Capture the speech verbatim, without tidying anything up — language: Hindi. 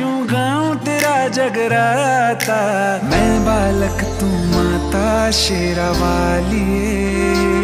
नाचूं गाऊं तेरा जगराता, मैं बालक तू माता शेरा वाली।